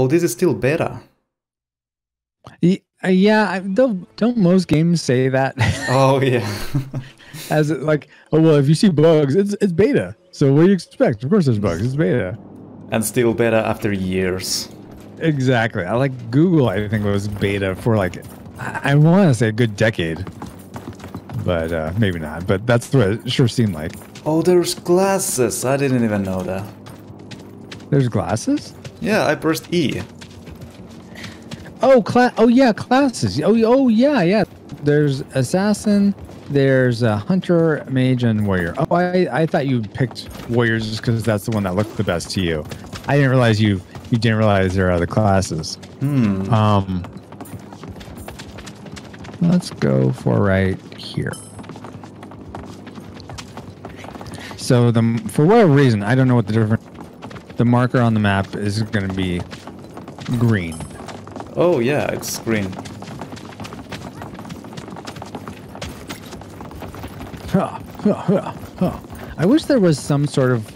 Oh, this is still beta. Yeah, don't most games say that? Oh, yeah. As like, oh, well, if you see bugs, it's beta. So what do you expect? Of course there's bugs. It's beta. And still beta after years. Exactly. I like Google, I think, was beta for like, I want to say a good decade. But maybe not. But that's what it sure seemed like. Oh, there's glasses. I didn't even know that. There's glasses? Yeah, I pressed E. Oh, classes. Oh, yeah, yeah. There's assassin. There's a hunter, mage, and warrior. Oh, I thought you picked warriors just because that's the one that looked the best to you. I didn't realize you didn't realize there are other classes. Hmm. Let's go for right here. So for whatever reason, I don't know what the difference. The marker on the map is going to be green. Oh yeah, it's green. I wish there was some sort of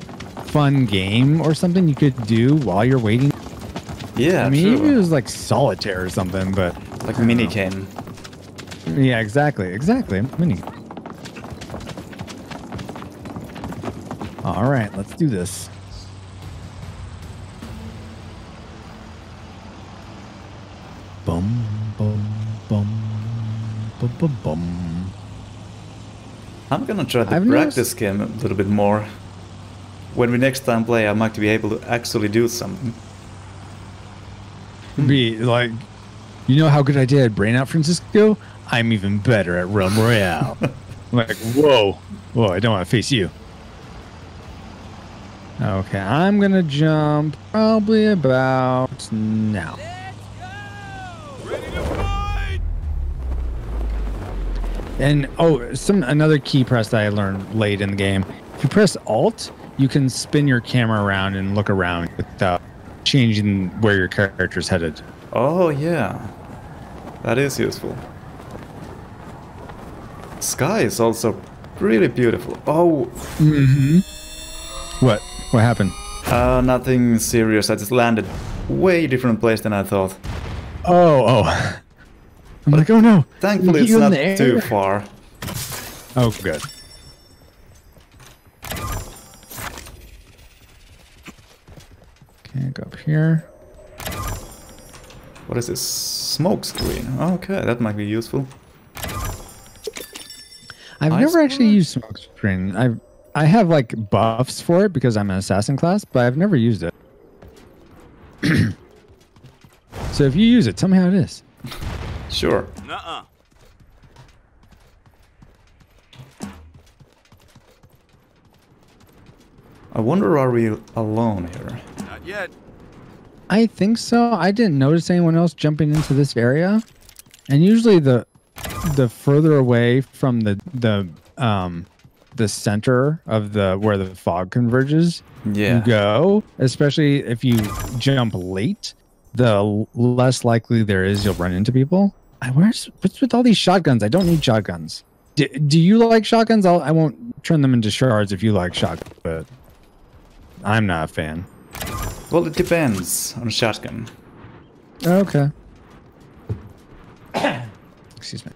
fun game or something you could do while you're waiting. Yeah, I mean, maybe it was like solitaire or something, but like a mini game. Yeah, exactly. Mini. All right, let's do this. Bum bum bum bum bum bum. I'm gonna try to practice this game a little bit more. When we next time play, I might be able to actually do something. Be like, you know how good I did at Brain Out, Francisco? I'm even better at Realm Royale. Like, whoa, I don't want to face you. Okay, I'm gonna jump probably about now. And oh, another key press that I learned late in the game. If you press Alt, you can spin your camera around and look around without changing where your character's headed. Oh yeah, that is useful. Sky is also really beautiful. Oh. Mm-hmm. What? What happened? Nothing serious. I just landed way different place than I thought. Oh. I'm like, oh no! Thankfully, it's not too far. Oh, good. Okay, go up here. What is this? Smoke screen. Okay, that might be useful. I've never actually used smoke screen. I have like buffs for it because I'm an assassin class, but I've never used it. So if you use it, tell me how it is. Sure. I wonder, are we alone here? Not yet. I think so. I didn't notice anyone else jumping into this area. And usually the further away from the center of where the fog converges, yeah, you go, especially if you jump late, the less likely there is you'll run into people. What's with all these shotguns? I don't need shotguns. Do you like shotguns? I won't turn them into shards if you like shotguns, but I'm not a fan. Well, it depends on shotgun. Okay. Excuse me.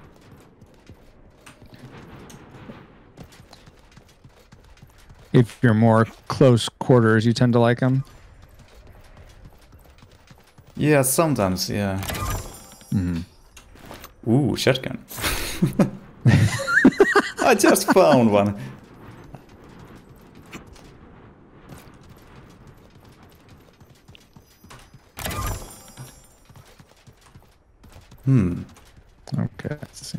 If you're more close quarters, you tend to like them? Yeah, sometimes, yeah. Mm-hmm. Ooh, shotgun. I just found one. Hmm. Okay, let's see.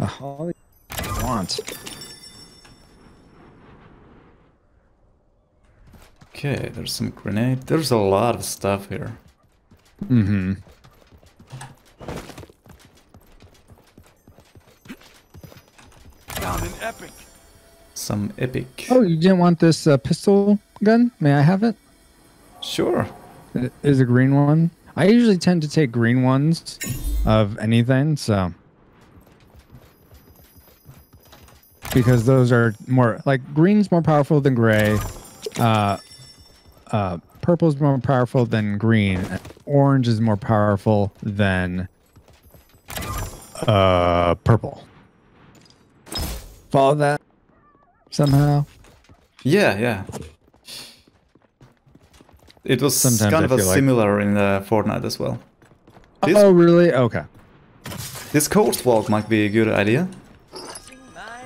A holly want. Okay, there's some grenade. There's a lot of stuff here. Mm-hmm. Some epic. Oh, you didn't want this pistol gun? May I have it? Sure. It is a green one. I usually tend to take green ones of anything, so. Because those are more, like, green's more powerful than gray. purple is more powerful than green. Orange is more powerful than purple. Follow that somehow? Yeah, yeah. It was sometimes kind of similar in Fortnite as well. This, oh, really? Okay. This coast walk might be a good idea.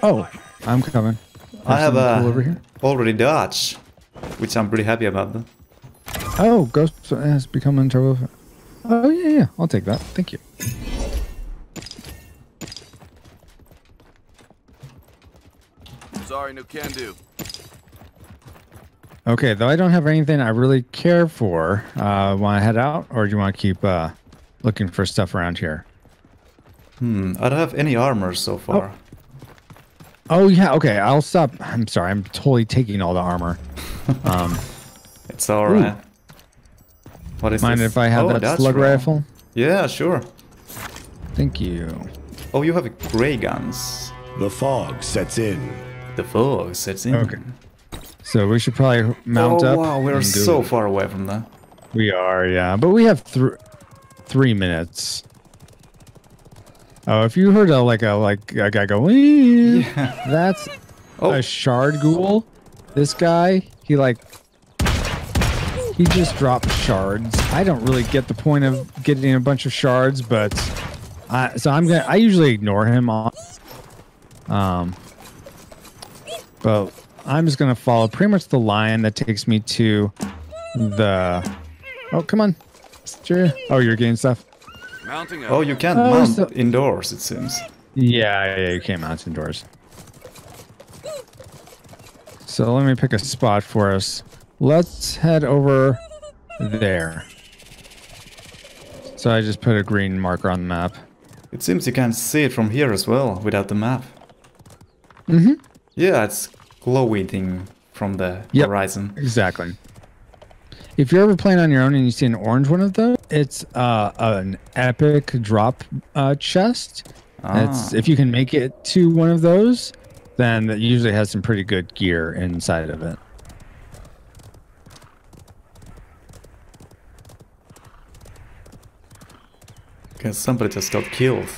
Oh, I'm coming. I have cool over here. Already dodged, which I'm pretty happy about. Though. Oh, Ghost has become in trouble. Oh, yeah, yeah. I'll take that. Thank you. Sorry, no can do. Okay, though I don't have anything I really care for, want to head out, or do you want to keep looking for stuff around here? Hmm, I don't have any armor so far. Oh, oh yeah, okay, I'll stop. I'm sorry, I'm totally taking all the armor. It's all right. Ooh. What is Mind this? If I have that slug rifle? Yeah, sure. Thank you. Oh, you have gray guns. The fog sets in. The fog sets in. Okay. So we should probably mount up. Oh wow, we're so far away from that. We are, yeah. But we have 3 minutes. Oh, if you heard a guy go, yeah. That's a shard ghoul. This guy, he just dropped shards. I don't really get the point of getting a bunch of shards, but I usually ignore him on. But I'm just going to follow pretty much the line that takes me to the... Oh, come on. Oh, you're getting stuff. Mounting up. Oh, you can't mount indoors, it seems. Yeah, yeah, you can't mount indoors. So let me pick a spot for us. Let's head over there. So I just put a green marker on the map. It seems you can see it from here as well, without the map. Mm-hmm. Yeah, it's... glowy thing from the horizon. Exactly. If you're ever playing on your own and you see an orange one of those, it's an epic drop chest. If you can make it to one of those, then that usually has some pretty good gear inside of it. Because somebody just got killed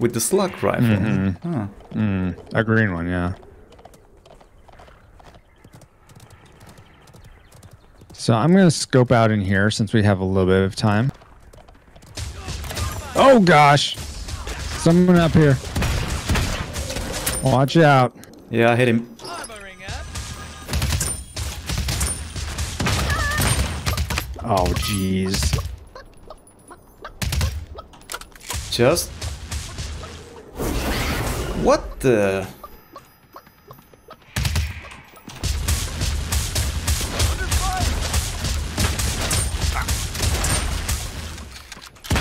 with the slug rifle. Mm-hmm. Huh. A green one, yeah. So I'm going to scope out in here since we have a little bit of time. Oh, gosh. Someone up here. Watch out. Yeah, I hit him. Oh, jeez. Just... What the...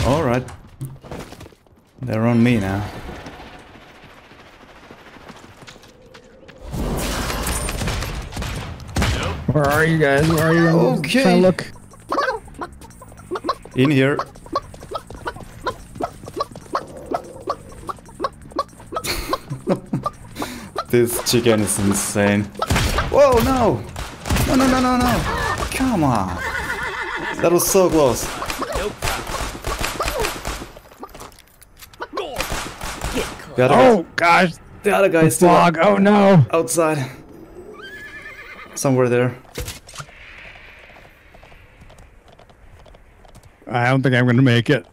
All right, they're on me now. Where are you guys? Where are you? Okay. Try to look. In here. This chicken is insane. Whoa, no! No, no, no, no, no! Come on! That was so close. Oh gosh! The other guy is still oh no! Outside. Somewhere there. I don't think I'm gonna make it.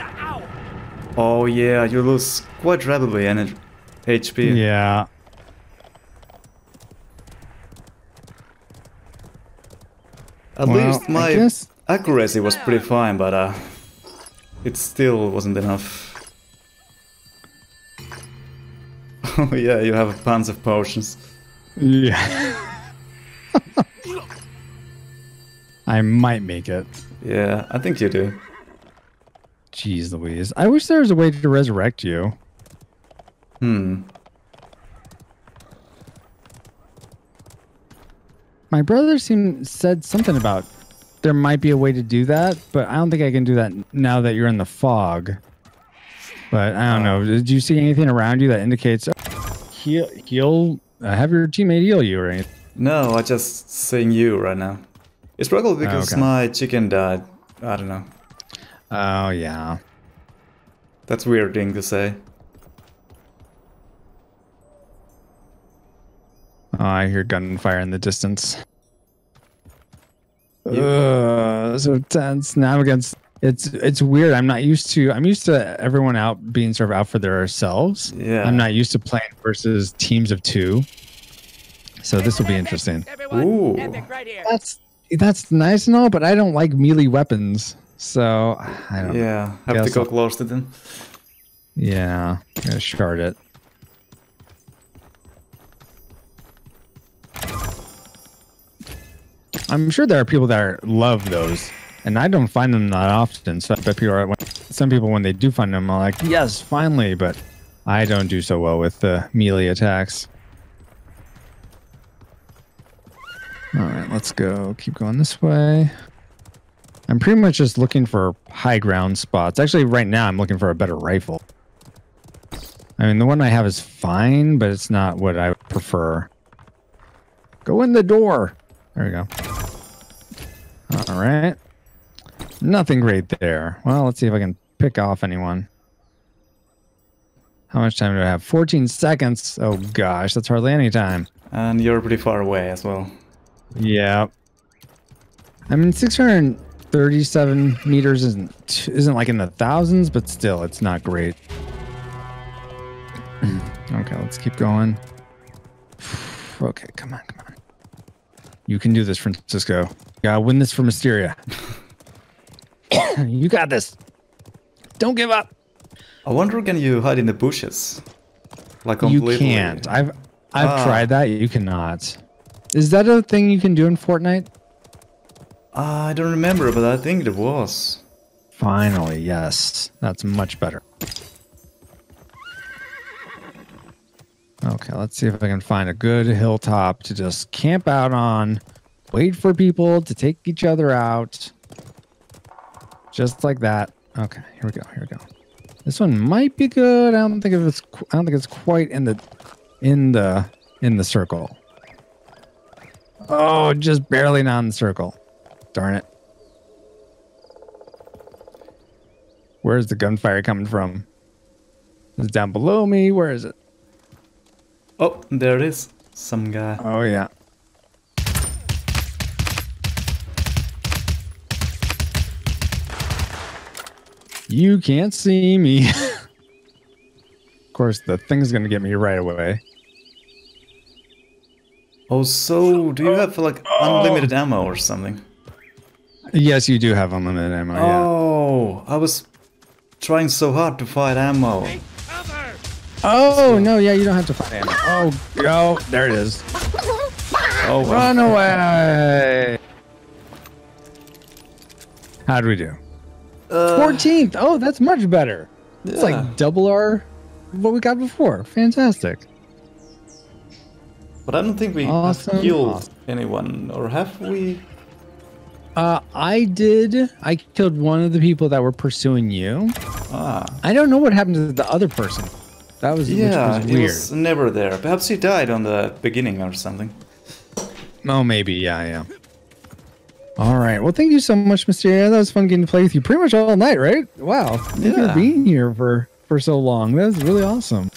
Ow. Oh yeah, you lose quite rapidly and HP. Yeah. At least my accuracy was pretty fine, but it still wasn't enough. Oh yeah, you have tons of potions. Yeah. I might make it. Yeah, I think you do. Jeez Louise. I wish there was a way to resurrect you. Hmm. My brother said something about there might be a way to do that, but I don't think I can do that now that you're in the fog. But I don't know. Did you see anything around you that indicates heal? Have your teammate heal you or anything? No, I just seeing you right now. It's probably because my chicken died. I don't know. Oh, yeah. That's a weird thing to say. Oh, I hear gunfire in the distance. Yeah. So tense. Now against... It's weird. I'm used to everyone out being sort of out for themselves. Yeah. I'm not used to playing versus teams of two. So this will be interesting. Ooh. That's nice and all, but I don't like melee weapons. So I don't know. Yeah. Have to go close to them. Yeah. I'm gonna shard it. I'm sure there are people that love those. And I don't find them that often, so I bet people are, some people, when they do find them, are like, yes, finally, but I don't do so well with the melee attacks. All right, let's go. Keep going this way. I'm pretty much just looking for high ground spots. Actually, right now, I'm looking for a better rifle. I mean, the one I have is fine, but it's not what I prefer. Go in the door. There we go. All right. Nothing great there. Well, let's see if I can pick off anyone. How much time do I have? 14 seconds. Oh, gosh. That's hardly any time. And you're pretty far away as well. Yeah. I mean, 637 meters isn't like in the thousands, but still, it's not great. Okay, let's keep going. Okay, come on, come on. You can do this, Francisco. Gotta win this for Mysteria. You got this. Don't give up. I wonder, can you hide in the bushes? Like completely? You can't. I've tried that. You cannot. Is that a thing you can do in Fortnite? I don't remember, but I think it was. Finally, yes. That's much better. Okay, let's see if I can find a good hilltop to just camp out on. Wait for people to take each other out. Just like that. Okay, here we go. Here we go. This one might be good. I don't think it's quite in the circle. Oh, just barely not in the circle. Darn it. Where's the gunfire coming from? Is it down below me? Where is it? Oh, there it is. Some guy. Oh yeah. You can't see me. Of course, the thing's gonna get me right away. Oh, so do you have like unlimited ammo or something? Yes, you do have unlimited ammo. Oh, yeah. I was trying so hard to find ammo. Oh no, yeah, you don't have to find ammo. Oh, go! Oh, there it is. Oh, run away! How'd we do? 14th. Oh, that's much better. Yeah. It's like double our what we got before. Fantastic. But I don't think we killed anyone, or have we? I did. I killed one of the people that were pursuing you. I don't know what happened to the other person. That was which was weird. He was never there. Perhaps he died on the beginning or something. Oh, maybe. Yeah. All right. Well, thank you so much, Mysteria. That was fun getting to play with you pretty much all night, right? Wow. Thank you for being here for so long. That was really awesome.